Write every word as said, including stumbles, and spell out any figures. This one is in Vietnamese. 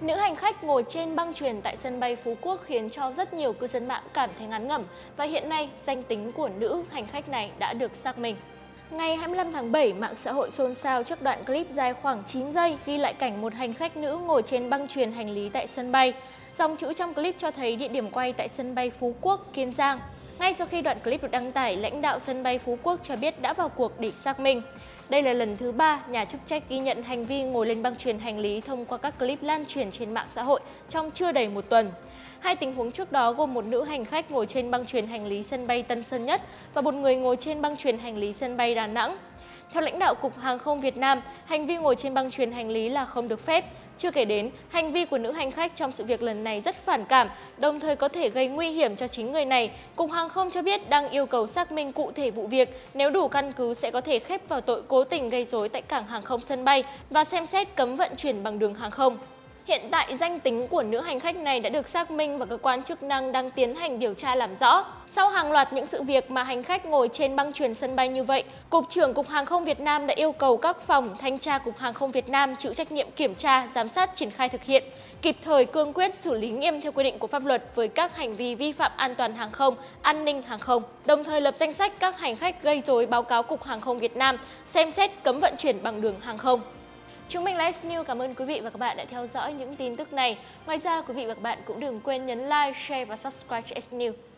Nữ hành khách ngồi trên băng chuyền tại sân bay Phú Quốc khiến cho rất nhiều cư dân mạng cảm thấy ngán ngẩm và hiện nay danh tính của nữ hành khách này đã được xác minh. Ngày hai mươi lăm tháng bảy, mạng xã hội xôn xao trước đoạn clip dài khoảng chín giây ghi lại cảnh một hành khách nữ ngồi trên băng chuyền hành lý tại sân bay. Dòng chữ trong clip cho thấy địa điểm quay tại sân bay Phú Quốc, Kiên Giang. Ngay sau khi đoạn clip được đăng tải, lãnh đạo sân bay Phú Quốc cho biết đã vào cuộc để xác minh. Đây là lần thứ ba nhà chức trách ghi nhận hành vi ngồi lên băng chuyền hành lý thông qua các clip lan truyền trên mạng xã hội trong chưa đầy một tuần. Hai tình huống trước đó gồm một nữ hành khách ngồi trên băng chuyền hành lý sân bay Tân Sơn Nhất và một người ngồi trên băng chuyền hành lý sân bay Đà Nẵng. Theo lãnh đạo Cục Hàng không Việt Nam, hành vi ngồi trên băng chuyền hành lý là không được phép. Chưa kể đến, hành vi của nữ hành khách trong sự việc lần này rất phản cảm, đồng thời có thể gây nguy hiểm cho chính người này. Cục Hàng không cho biết đang yêu cầu xác minh cụ thể vụ việc, nếu đủ căn cứ sẽ có thể khép vào tội cố tình gây rối tại cảng hàng không sân bay và xem xét cấm vận chuyển bằng đường hàng không. Hiện tại, danh tính của nữ hành khách này đã được xác minh và cơ quan chức năng đang tiến hành điều tra làm rõ. Sau hàng loạt những sự việc mà hành khách ngồi trên băng chuyền sân bay như vậy, Cục trưởng Cục Hàng không Việt Nam đã yêu cầu các phòng thanh tra Cục Hàng không Việt Nam chịu trách nhiệm kiểm tra, giám sát triển khai thực hiện, kịp thời cương quyết xử lý nghiêm theo quy định của pháp luật với các hành vi vi phạm an toàn hàng không, an ninh hàng không, đồng thời lập danh sách các hành khách gây rối báo cáo Cục Hàng không Việt Nam, xem xét cấm vận chuyển bằng đường hàng không. Chúng mình là ét News cảm ơn quý vị và các bạn đã theo dõi những tin tức này. Ngoài ra, quý vị và các bạn cũng đừng quên nhấn like, share và subscribe cho ét News.